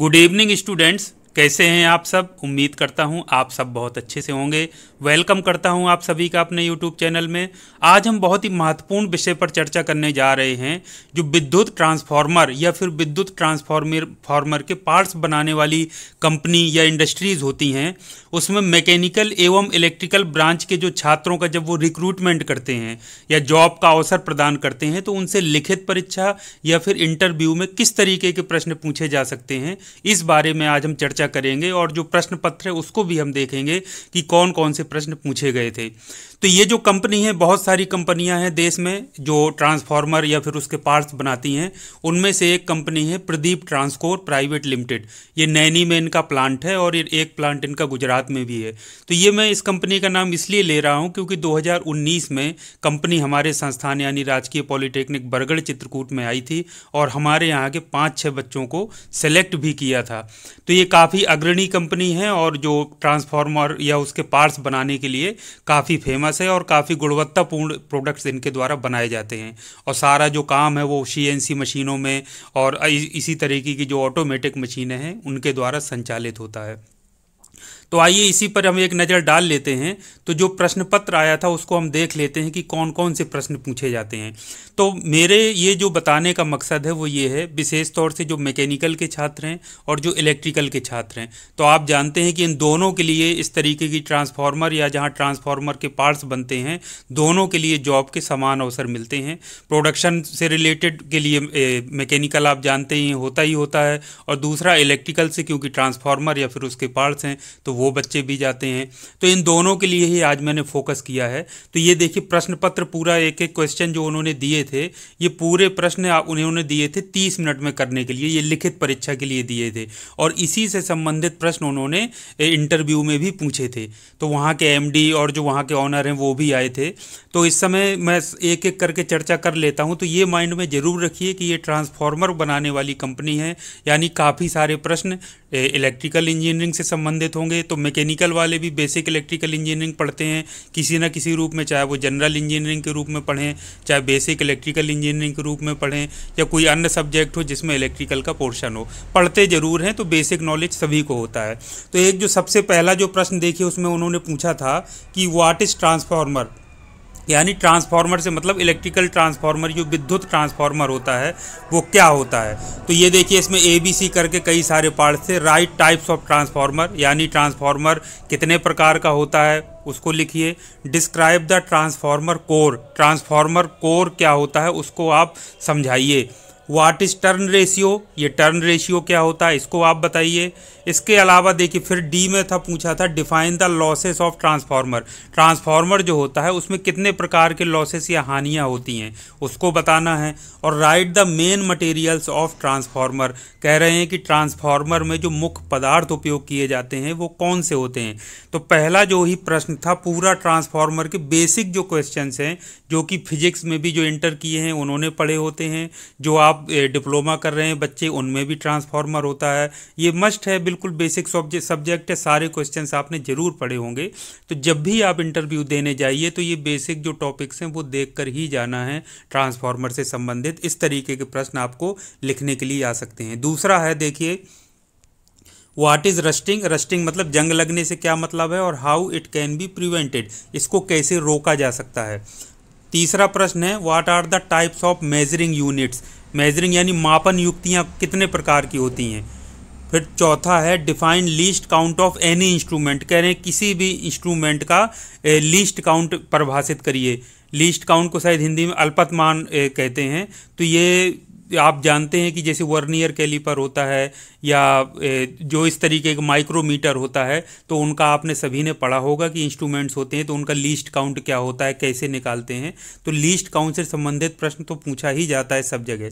Good evening students, कैसे हैं आप सब। उम्मीद करता हूं आप सब बहुत अच्छे से होंगे। वेलकम करता हूं आप सभी का अपने यूट्यूब चैनल में। आज हम बहुत ही महत्वपूर्ण विषय पर चर्चा करने जा रहे हैं, जो विद्युत ट्रांसफॉर्मर या फिर विद्युत ट्रांसफॉर्मर के पार्ट्स बनाने वाली कंपनी या इंडस्ट्रीज़ होती हैं, उसमें मैकेनिकल एवं इलेक्ट्रिकल ब्रांच के जो छात्रों का जब वो रिक्रूटमेंट करते हैं या जॉब का अवसर प्रदान करते हैं, तो उनसे लिखित परीक्षा या फिर इंटरव्यू में किस तरीके के प्रश्न पूछे जा सकते हैं, इस बारे में आज हम चर्चा करेंगे। और जो प्रश्न पत्र है उसको भी हम देखेंगे कि कौन कौन से प्रश्न पूछे गए थे। तो ये जो कंपनी है, बहुत सारी कंपनियां हैं देश में जो ट्रांसफार्मर या फिर उसके पार्ट्स बनाती हैं, उनमें से एक कंपनी है प्रदीप ट्रांसकोर प्राइवेट लिमिटेड। ये नैनी में इनका प्लांट है और एक प्लांट इनका गुजरात में भी है। तो ये मैं इस कंपनी का नाम इसलिए ले रहा हूँ क्योंकि 2019 में कंपनी हमारे संस्थान यानी राजकीय पॉलीटेक्निक बरगढ़ चित्रकूट में आई थी और हमारे यहाँ के 5-6 बच्चों को सेलेक्ट भी किया था। तो ये काफ़ी अग्रणी कंपनी है और जो ट्रांसफार्मर या उसके पार्ट्स बनाने के लिए काफ़ी फेमस है और काफ़ी गुणवत्तापूर्ण प्रोडक्ट्स इनके द्वारा बनाए जाते हैं। और सारा जो काम है वो CNC मशीनों में और इसी तरीके की जो ऑटोमेटिक मशीनें हैं उनके द्वारा संचालित होता है। तो आइए इसी पर हम एक नज़र डाल लेते हैं। तो जो प्रश्न पत्र आया था उसको हम देख लेते हैं कि कौन कौन से प्रश्न पूछे जाते हैं। तो मेरे ये जो बताने का मकसद है वो ये है, विशेष तौर से जो मैकेनिकल के छात्र हैं और जो इलेक्ट्रिकल के छात्र हैं, तो आप जानते हैं कि इन दोनों के लिए इस तरीके की ट्रांसफार्मर या जहाँ ट्रांसफार्मर के पार्ट्स बनते हैं, दोनों के लिए जॉब के समान अवसर मिलते हैं। प्रोडक्शन से रिलेटेड के लिए मैकेनिकल आप जानते ही होता है, और दूसरा इलेक्ट्रिकल से क्योंकि ट्रांसफार्मर या फिर उसके पार्ट्स हैं तो वो बच्चे भी जाते हैं। तो इन दोनों के लिए ही आज मैंने फोकस किया है। तो ये देखिए प्रश्न पत्र पूरा, एक एक क्वेश्चन जो उन्होंने दिए थे, ये पूरे प्रश्न उन्होंने दिए थे 30 मिनट में करने के लिए। ये लिखित परीक्षा के लिए दिए थे और इसी से संबंधित प्रश्न उन्होंने इंटरव्यू में भी पूछे थे। तो वहाँ के MD और जो वहाँ के ऑनर हैं वो भी आए थे। तो इस समय मैं एक एक करके चर्चा कर लेता हूँ। तो ये माइंड में ज़रूर रखिए कि ये ट्रांसफार्मर बनाने वाली कंपनी है, यानी काफ़ी सारे प्रश्न इलेक्ट्रिकल इंजीनियरिंग से संबंधित होंगे। तो मैकेनिकल वाले भी बेसिक इलेक्ट्रिकल इंजीनियरिंग पढ़ते हैं किसी ना किसी रूप में, चाहे वो जनरल इंजीनियरिंग के रूप में पढ़ें, चाहे बेसिक इलेक्ट्रिकल इंजीनियरिंग के रूप में पढ़ें, या कोई अन्य सब्जेक्ट हो जिसमें इलेक्ट्रिकल का पोर्शन हो, पढ़ते ज़रूर हैं। तो बेसिक नॉलेज सभी को होता है। तो एक जो सबसे पहला जो प्रश्न देखिए उसमें उन्होंने पूछा था कि व्हाट इज़ ट्रांसफार्मर, यानी ट्रांसफार्मर से मतलब इलेक्ट्रिकल ट्रांसफार्मर, जो विद्युत ट्रांसफार्मर होता है वो क्या होता है। तो ये देखिए इसमें ABC करके कई सारे पार्ट्स थे। राइट टाइप्स ऑफ ट्रांसफार्मर, यानी ट्रांसफार्मर कितने प्रकार का होता है उसको लिखिए। Describe the transformer core, transformer core क्या होता है उसको आप समझाइए। व्हाट इज़ टर्न रेशियो, ये टर्न रेशियो क्या होता है इसको आप बताइए। इसके अलावा देखिए फिर D में था, पूछा था define the losses of transformer, transformer जो होता है उसमें कितने प्रकार के लॉसेस या हानियाँ होती हैं उसको बताना है। और write the main materials of transformer, कह रहे हैं कि ट्रांसफार्मर में जो मुख्य पदार्थ उपयोग किए जाते हैं वो कौन से होते हैं। तो पहला जो ही प्रश्न था पूरा ट्रांसफार्मर के बेसिक जो क्वेश्चन हैं, जो कि फिजिक्स में भी जो इंटर किए हैं उन्होंने पढ़े होते हैं, जो आप डिप्लोमा कर रहे हैं बच्चे उनमें भी ट्रांसफार्मर होता है, ये मस्ट है, बिल्कुल बेसिक सब्जेक्ट है, सारे क्वेश्चंस आपने जरूर पढ़े होंगे। तो जब भी आप इंटरव्यू देने जाइए तो ये बेसिक जो टॉपिक्स हैं वो देखकर ही जाना है। ट्रांसफार्मर से संबंधित इस तरीके के प्रश्न आपको लिखने के लिए आ सकते हैं। दूसरा है देखिए व्हाट इज़ रस्टिंग, रस्टिंग मतलब जंग लगने से क्या मतलब है, और how it can be prevented, इसको कैसे रोका जा सकता है। तीसरा प्रश्न है what are the types of measuring units, measuring यानी मापन युक्तियाँ कितने प्रकार की होती हैं। फिर चौथा है define least count of any instrument, कह रहे हैं किसी भी इंस्ट्रूमेंट का लीस्ट काउंट परिभाषित करिए। लीस्ट काउंट को शायद हिंदी में अल्पतमान कहते हैं। तो ये आप जानते हैं कि जैसे वर्नियर कैलीपर होता है या जो इस तरीके का माइक्रोमीटर होता है, तो उनका आपने सभी ने पढ़ा होगा कि इंस्ट्रूमेंट्स होते हैं, तो उनका लीस्ट काउंट क्या होता है, कैसे निकालते हैं। तो लीस्ट काउंट से संबंधित प्रश्न तो पूछा ही जाता है सब जगह।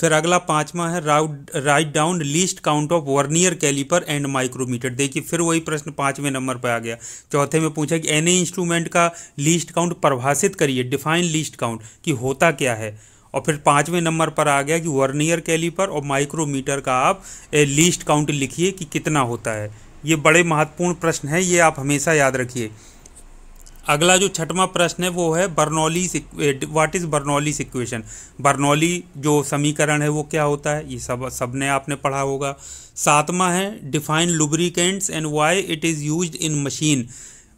फिर अगला पांचवा है write down least count of vernier calliper and micrometer, देखिए फिर वही प्रश्न 5वें नंबर पर आ गया। चौथे में पूछा कि एनी इंस्ट्रूमेंट का लीस्ट काउंट परिभाषित करिए, डिफाइन लीस्ट काउंट कि होता क्या है। और फिर 5वें नंबर पर आ गया कि वर्नियर कैलीपर और माइक्रोमीटर का आप लीस्ट काउंट लिखिए कि कितना होता है। ये बड़े महत्वपूर्ण प्रश्न है, ये आप हमेशा याद रखिए। अगला जो छठवां प्रश्न है वो है Bernoulli, what is Bernoulli equation. Bernoulli जो समीकरण है वो क्या होता है, ये सबने आपने पढ़ा होगा। सातवां है define lubricants and why it is used in machine.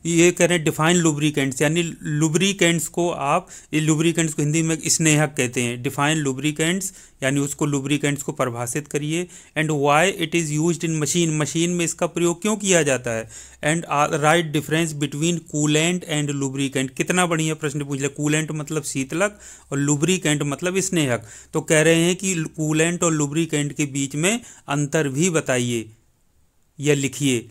ये कह रहे हैं डिफाइन लुब्रिकेंट्स, यानी लुब्रिकेंट्स को आप, ये लुब्रिकेंट्स को हिंदी में स्नेहक कहते हैं। डिफाइन लुब्रिकेंट्स यानी उसको लुब्रिकेंट्स को परिभाषित करिए। And why it is used in machine, machine में इसका प्रयोग क्यों किया जाता है। And write difference between coolant and lubricant. कितना बढ़िया प्रश्न पूछ लिया। कूलेंट मतलब शीतलक और लुब्रिकेंट मतलब स्नेहक। तो कह रहे हैं कि कूलेंट और लुब्रिकेंट के बीच में अंतर भी बताइए या लिखिए।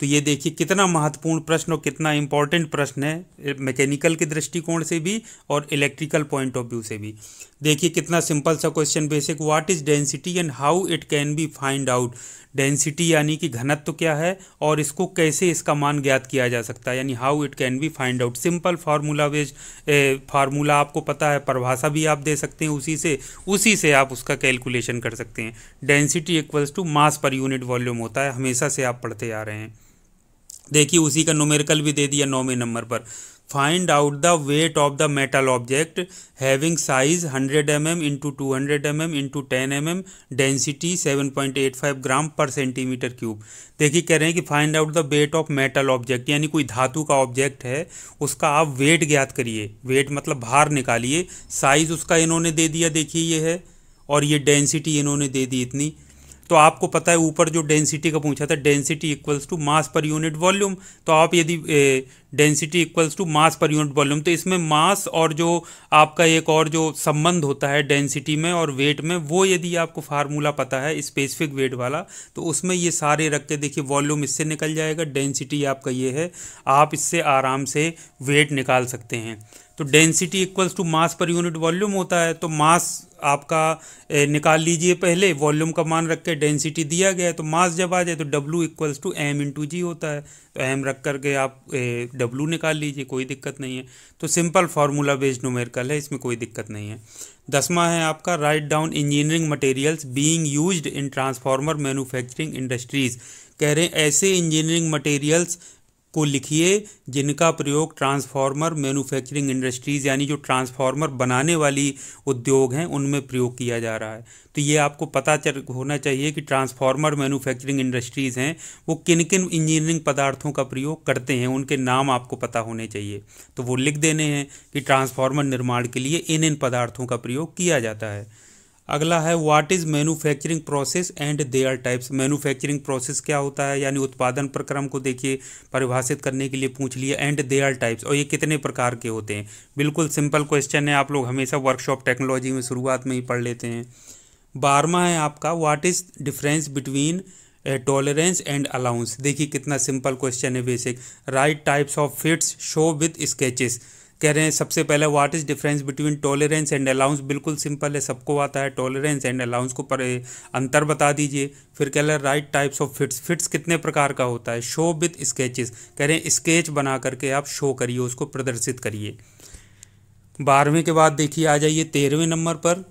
तो ये देखिए कितना महत्वपूर्ण प्रश्न और कितना इम्पॉर्टेंट प्रश्न है, मैकेनिकल के दृष्टिकोण से भी और इलेक्ट्रिकल पॉइंट ऑफ व्यू से भी। देखिए कितना सिंपल सा question basic, what is density and how it can be find out. Density यानी कि घनत्व क्या है और इसको कैसे, इसका मान ज्ञात किया जा सकता है, यानी how it can be find out. Simple formula based, formula आपको पता है, परिभाषा भी आप दे सकते हैं, उसी से आप उसका कैलकुलेशन कर सकते हैं। Density equals to mass per unit volume होता है, हमेशा से आप पढ़ते आ रहे हैं। देखिए उसी का न्यूमेरिकल भी दे दिया 9वें नंबर पर, find out the weight of the metal object having size 100 mm into 200 mm into 10 mm, density 7.85 gram per centimetre cube. देखिए कह रहे हैं कि find out the weight of metal object, यानी कोई धातु का ऑब्जेक्ट है उसका आप वेट ज्ञात करिए। वेट मतलब भार निकालिए। साइज उसका इन्होंने दे दिया, देखिए ये है, और ये डेंसिटी इन्होंने दे दी इतनी। तो आपको पता है ऊपर जो डेंसिटी का पूछा था, density equals to mass per unit volume. तो आप यदि density equals to mass per unit volume, तो इसमें मास और जो आपका एक और जो संबंध होता है डेंसिटी में और वेट में, वो यदि आपको फार्मूला पता है स्पेसिफिक वेट वाला, तो उसमें ये सारे रख के देखिए वॉल्यूम इससे निकल जाएगा, डेंसिटी आपका ये है, आप इससे आराम से वेट निकाल सकते हैं। तो density equals to mass per unit volume होता है, तो मास आपका निकाल लीजिए पहले, वॉल्यूम का मान रख के, डेंसिटी दिया गया है तो मास जब आ जाए तो W equals to M into G होता है, तो एम रख करके आप W निकाल लीजिए, कोई दिक्कत नहीं है। तो सिंपल फार्मूला बेस्ड न्यूमेरिकल है, इसमें कोई दिक्कत नहीं है। 10वां है आपका, write down engineering materials being used in transformer manufacturing industries. कह रहे हैं ऐसे इंजीनियरिंग मटेरियल्स को लिखिए जिनका प्रयोग ट्रांसफॉर्मर मैन्युफैक्चरिंग इंडस्ट्रीज़, यानी जो ट्रांसफॉर्मर बनाने वाली उद्योग हैं उनमें प्रयोग किया जा रहा है। तो ये आपको पता होना चाहिए कि ट्रांसफॉर्मर मैन्युफैक्चरिंग इंडस्ट्रीज़ हैं वो किन किन इंजीनियरिंग पदार्थों का प्रयोग करते हैं, उनके नाम आपको पता होने चाहिए। तो वो लिख देने हैं कि ट्रांसफॉर्मर निर्माण के लिए इन इन पदार्थों का प्रयोग किया जाता है। अगला है what is manufacturing process and their types. Manufacturing process क्या होता है, यानी उत्पादन प्रक्रम को देखिए परिभाषित करने के लिए पूछ लिया, एंड देयर टाइप्स, और ये कितने प्रकार के होते हैं। बिल्कुल सिंपल क्वेश्चन है, आप लोग हमेशा वर्कशॉप टेक्नोलॉजी में शुरुआत में ही पढ़ लेते हैं। 12वां है आपका, what is difference between tolerance and allowance. देखिए कितना सिंपल क्वेश्चन है basic, write types of fits show with sketches. कह रहे हैं सबसे पहले what is difference between tolerance and allowance. बिल्कुल सिंपल है, सबको आता है, टॉलरेंस एंड अलाउंस को पर अंतर बता दीजिए। फिर कह रहे हैं write types of fits, fits कितने प्रकार का होता है, शो विथ स्केचेस। कह रहे हैं स्केच बना करके आप शो करिए, उसको प्रदर्शित करिए। 12वें के बाद देखिए आ जाइए 13वें नंबर पर,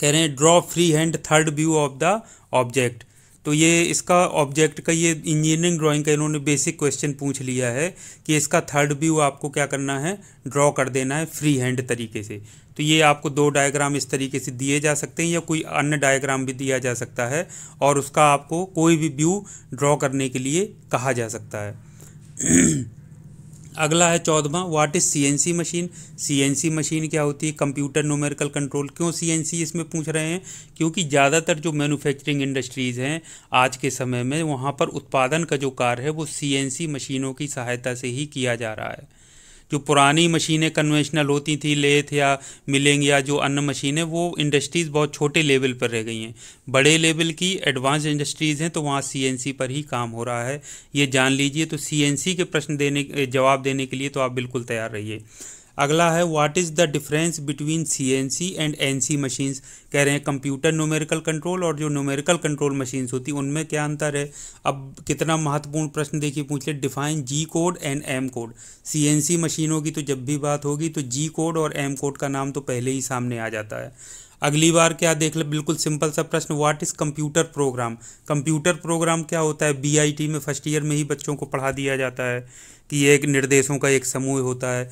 कह रहे हैं draw free hand third view of the object. तो ये इसका ऑब्जेक्ट का, ये इंजीनियरिंग ड्राइंग का इन्होंने बेसिक क्वेश्चन पूछ लिया है कि इसका थर्ड व्यू आपको क्या करना है, ड्रॉ कर देना है फ्री हैंड तरीके से। तो ये आपको दो डायग्राम इस तरीके से दिए जा सकते हैं या कोई अन्य डायग्राम भी दिया जा सकता है, और उसका आपको कोई भी व्यू ड्रॉ करने के लिए कहा जा सकता है। अगला है 14वां, what is CNC machine. CNC machine क्या होती है, कंप्यूटर न्यूमेरिकल कंट्रोल। क्यों CNC इसमें पूछ रहे हैं, क्योंकि ज़्यादातर जो मैन्युफैक्चरिंग इंडस्ट्रीज़ हैं आज के समय में, वहाँ पर उत्पादन का जो कार्य है वो CNC मशीनों की सहायता से ही किया जा रहा है। जो पुरानी मशीनें कन्वेंशनल होती थी, लेथ या मिलिंग या जो अन्य मशीनें, वो इंडस्ट्रीज़ बहुत छोटे लेवल पर रह गई हैं। बड़े लेवल की एडवांस इंडस्ट्रीज़ हैं तो वहाँ CNC पर ही काम हो रहा है, ये जान लीजिए। तो CNC के प्रश्न जवाब देने के लिए तो आप बिल्कुल तैयार रहिए। अगला है what is the difference between CNC and NC machines. कह रहे हैं कंप्यूटर न्यूमेरिकल कंट्रोल और जो न्यूमेरिकल कंट्रोल मशीन्स होती हैं उनमें क्या अंतर है। अब कितना महत्वपूर्ण प्रश्न देखिए पूछ ले, define G code and M code. CNC मशीनों की तो जब भी बात होगी तो G कोड और M कोड का नाम तो पहले ही सामने आ जाता है। अगली बार क्या देख ले, बिल्कुल सिंपल सा प्रश्न, what is computer program. Computer program क्या होता है, बीआईटी में फर्स्ट ईयर में ही बच्चों को पढ़ा दिया जाता है कि ये एक निर्देशों का एक समूह होता है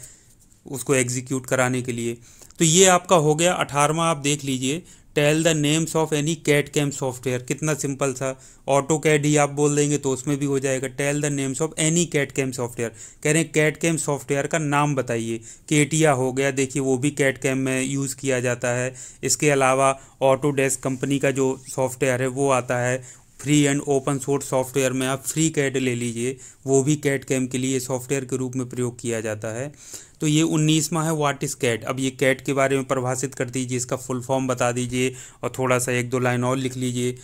उसको एग्जीक्यूट कराने के लिए। तो ये आपका हो गया 18वां। आप देख लीजिए, tell the names of any CAD CAM software, कितना सिंपल सा, ऑटो कैड ही आप बोल देंगे तो उसमें भी हो जाएगा। Tell the names of any CAD CAM software, कह रहे हैं कैट कैम सॉफ्टवेयर का नाम बताइए। केटिया हो गया, देखिए वो भी कैट कैम में यूज़ किया जाता है। इसके अलावा ऑटोडेस्क कंपनी का जो सॉफ्टवेयर है वो आता है, free and open source software में आप फ्री कैड ले लीजिए, वो भी कैट कैम के लिए सॉफ्टवेयर के रूप में प्रयोग किया जाता है। तो ये 19वां है, व्हाट इज़ कैट। अब ये कैट के बारे में परिभाषित कर दीजिए, इसका फुल फॉर्म बता दीजिए और थोड़ा सा एक दो लाइन और लिख लीजिए।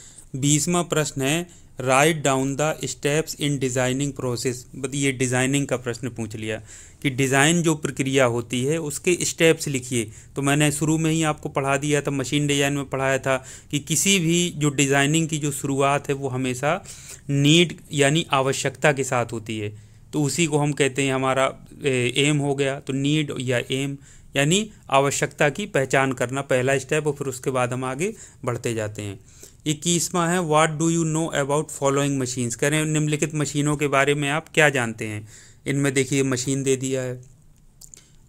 20वां प्रश्न है, write down the steps in designing process. But ये डिज़ाइनिंग का प्रश्न पूछ लिया कि डिज़ाइन जो प्रक्रिया होती है उसके स्टेप्स लिखिए। तो मैंने शुरू में ही आपको पढ़ा दिया था, मशीन डिज़ाइन में पढ़ाया था कि किसी भी जो डिज़ाइनिंग की जो शुरुआत है वो हमेशा नीड यानी आवश्यकता के साथ होती है। तो उसी को हम कहते हैं, हमारा एम हो गया, तो नीड या एम यानी आवश्यकता की पहचान करना पहला स्टेप, और फिर उसके बाद हम आगे बढ़ते जाते हैं। 21वां है, what do you know about following machines, कह रहे हैं निम्नलिखित मशीनों के बारे में आप क्या जानते हैं। इनमें देखिए मशीन दे दिया है,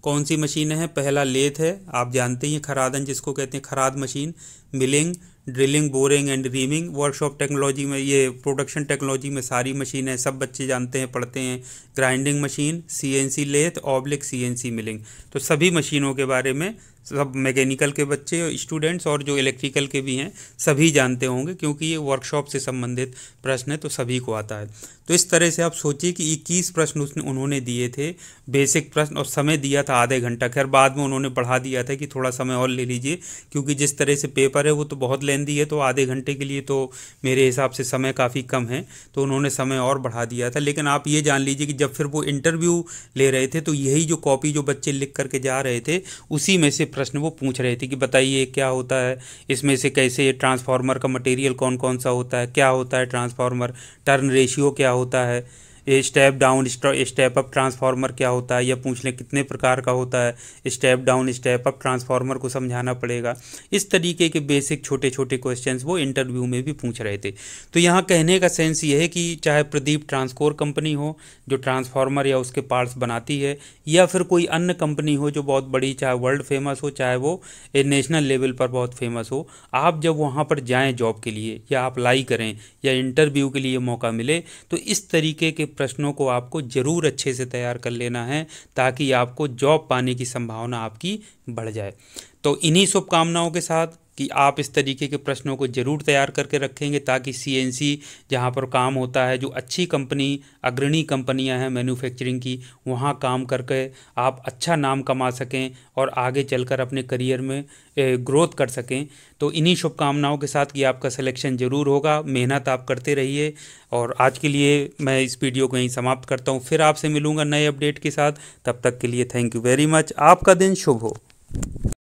कौन सी मशीनें हैं, पहला लेथ है, आप जानते हैं खरादन जिसको कहते हैं, खराद machine, milling, drilling, boring and reaming. Workshop technology में ये प्रोडक्शन टेक्नोलॉजी में सारी मशीनें सब बच्चे जानते हैं, पढ़ते हैं, grinding machine, CNC lathe oblique CNC milling. तो सभी मशीनों के बारे में सब मैकेनिकल के बच्चे स्टूडेंट्स और जो इलेक्ट्रिकल के भी हैं सभी जानते होंगे, क्योंकि ये वर्कशॉप से संबंधित प्रश्न है तो सभी को आता है। तो इस तरह से आप सोचिए कि 21 प्रश्न उन्होंने दिए थे, बेसिक प्रश्न, और समय दिया था आधे घंटा। खैर बाद में उन्होंने बढ़ा दिया था कि थोड़ा समय और ले लीजिए, क्योंकि जिस तरह से पेपर है वो तो बहुत लेंदी है, तो आधे घंटे के लिए तो मेरे हिसाब से समय काफ़ी कम है, तो उन्होंने समय और बढ़ा दिया था। लेकिन आप ये जान लीजिए कि जब फिर वो इंटरव्यू ले रहे थे तो यही जो कॉपी जो बच्चे लिख करके जा रहे थे उसी में से प्रश्न वो पूछ रहे थे कि बताइए क्या होता है, इसमें से कैसे ट्रांसफॉर्मर का मटेरियल कौन कौन सा होता है, क्या होता है ट्रांसफॉर्मर, टर्न रेशियो क्या होता है, step down step up transformer क्या होता है, या पूछ लें कितने प्रकार का होता है, step down step up transformer को समझाना पड़ेगा। इस तरीके के बेसिक छोटे छोटे क्वेश्चंस वो इंटरव्यू में भी पूछ रहे थे। तो यहाँ कहने का सेंस ये है कि चाहे प्रदीप ट्रांसकोर कंपनी हो जो ट्रांसफार्मर या उसके पार्ट्स बनाती है, या फिर कोई अन्य कंपनी हो जो बहुत बड़ी, चाहे वर्ल्ड फेमस हो चाहे वो नेशनल लेवल पर बहुत फेमस हो, आप जब वहाँ पर जाएँ जॉब के लिए या अप्लाई करें या इंटरव्यू के लिए मौका मिले, तो इस तरीके के प्रश्नों को आपको ज़रूर अच्छे से तैयार कर लेना है ताकि आपको जॉब पाने की संभावना आपकी बढ़ जाए। तो इन्हीं शुभकामनाओं के साथ कि आप इस तरीके के प्रश्नों को ज़रूर तैयार करके रखेंगे ताकि सीएनसी जहां पर काम होता है, जो अच्छी कंपनी अग्रणी कंपनियां हैं मैन्युफैक्चरिंग की, वहां काम करके आप अच्छा नाम कमा सकें और आगे चलकर अपने करियर में ग्रोथ कर सकें। तो इन्हीं शुभकामनाओं के साथ कि आपका सिलेक्शन ज़रूर होगा, मेहनत आप करते रहिए। और आज के लिए मैं इस वीडियो को यहीं समाप्त करता हूँ, फिर आपसे मिलूँगा नए अपडेट के साथ। तब तक के लिए थैंक यू वेरी मच, आपका दिन शुभ हो।